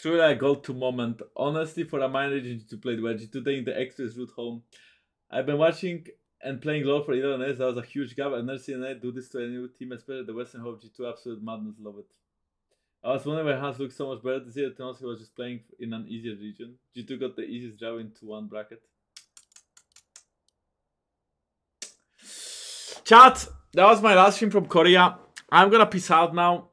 Truly a go-to moment. Honestly, for a minor region to play where G2 taking the extras route home. I've been watching and playing LoL for 11 years. That was a huge gap. I've never seen a do this to a new team, especially the Western Hope G2. Absolute madness, love it. I was wondering why Hans looked so much better this year. He was just playing in an easier region. G2 got the easiest draw into one bracket. Chat, that was my last stream from Korea. I'm gonna peace out now.